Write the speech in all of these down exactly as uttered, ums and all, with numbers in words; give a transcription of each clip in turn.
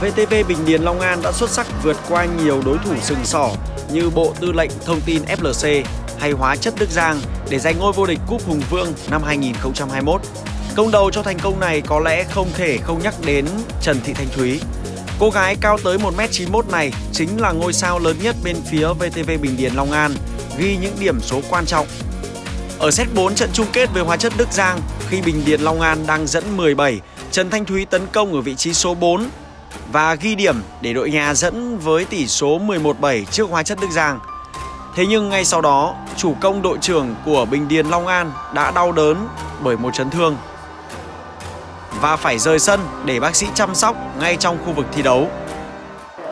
vê tê vê Bình Điền Long An đã xuất sắc vượt qua nhiều đối thủ sừng sỏ như Bộ Tư lệnh Thông tin ép lờ xê hay Hóa chất Đức Giang để giành ngôi vô địch Cúp Hùng Vương năm hai nghìn không trăm hai mươi mốt. Công đầu cho thành công này có lẽ không thể không nhắc đến Trần Thị Thanh Thúy. Cô gái cao tới một mét chín mốt này chính là ngôi sao lớn nhất bên phía vê tê vê Bình Điền Long An, ghi những điểm số quan trọng. Ở set bốn trận chung kết với Hóa chất Đức Giang, khi Bình Điền Long An đang dẫn mười bảy, Trần Thanh Thúy tấn công ở vị trí số bốn và ghi điểm để đội nhà dẫn với tỷ số mười một bảy trước Hóa chất Đức Giang. Thế nhưng ngay sau đó, chủ công đội trưởng của Bình Điền Long An đã đau đớn bởi một chấn thương và phải rời sân để bác sĩ chăm sóc ngay trong khu vực thi đấu.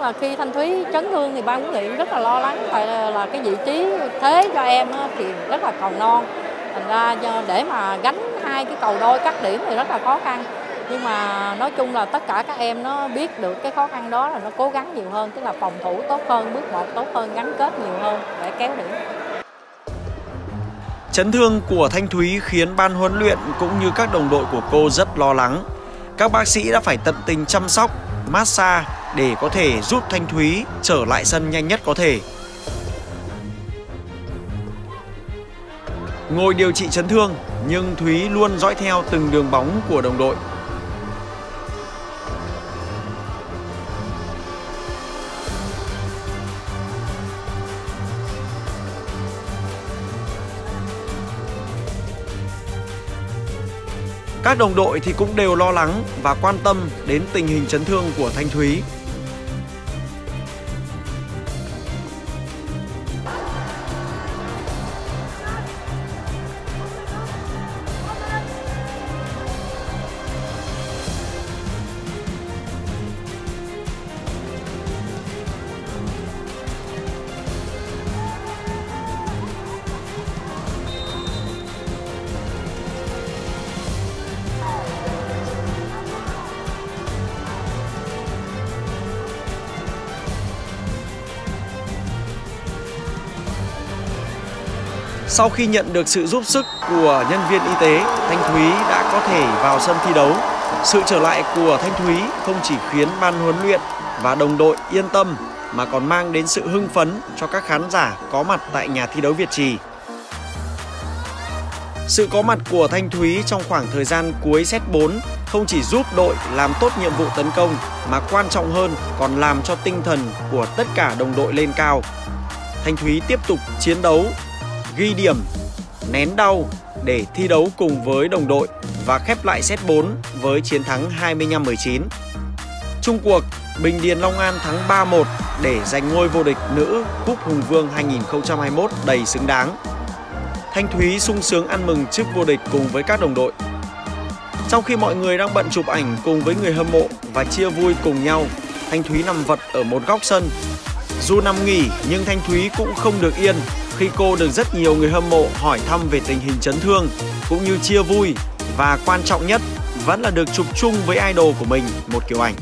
Là khi Thanh Thúy chấn thương thì ban huấn luyện rất là lo lắng, tại là cái vị trí thế cho em thì rất là còn non, thành ra để mà gánh hai cái cầu đôi cắt điểm thì rất là khó khăn. Nhưng mà nói chung là tất cả các em nó biết được cái khó khăn đó là nó cố gắng nhiều hơn, tức là phòng thủ tốt hơn, bước một tốt hơn, gắn kết nhiều hơn để kéo điểm. Chấn thương của Thanh Thúy khiến ban huấn luyện cũng như các đồng đội của cô rất lo lắng. Các bác sĩ đã phải tận tình chăm sóc, massage để có thể giúp Thanh Thúy trở lại sân nhanh nhất có thể. Ngồi điều trị chấn thương, nhưng Thúy luôn dõi theo từng đường bóng của đồng đội. Các đồng đội thì cũng đều lo lắng và quan tâm đến tình hình chấn thương của Thanh Thúy. Sau khi nhận được sự giúp sức của nhân viên y tế, Thanh Thúy đã có thể vào sân thi đấu. Sự trở lại của Thanh Thúy không chỉ khiến ban huấn luyện và đồng đội yên tâm mà còn mang đến sự hưng phấn cho các khán giả có mặt tại nhà thi đấu Việt Trì. Sự có mặt của Thanh Thúy trong khoảng thời gian cuối set bốn không chỉ giúp đội làm tốt nhiệm vụ tấn công mà quan trọng hơn còn làm cho tinh thần của tất cả đồng đội lên cao. Thanh Thúy tiếp tục chiến đấu, ghi điểm, nén đau để thi đấu cùng với đồng đội và khép lại set bốn với chiến thắng hai mươi lăm mười chín. Chung cuộc, Bình Điền Long An thắng ba một để giành ngôi vô địch nữ Cúp Hùng Vương hai nghìn không trăm hai mươi mốt đầy xứng đáng. Thanh Thúy sung sướng ăn mừng chức vô địch cùng với các đồng đội. Trong khi mọi người đang bận chụp ảnh cùng với người hâm mộ và chia vui cùng nhau, Thanh Thúy nằm vật ở một góc sân. Dù nằm nghỉ nhưng Thanh Thúy cũng không được yên khi cô được rất nhiều người hâm mộ hỏi thăm về tình hình chấn thương cũng như chia vui, và quan trọng nhất vẫn là được chụp chung với idol của mình một kiểu ảnh.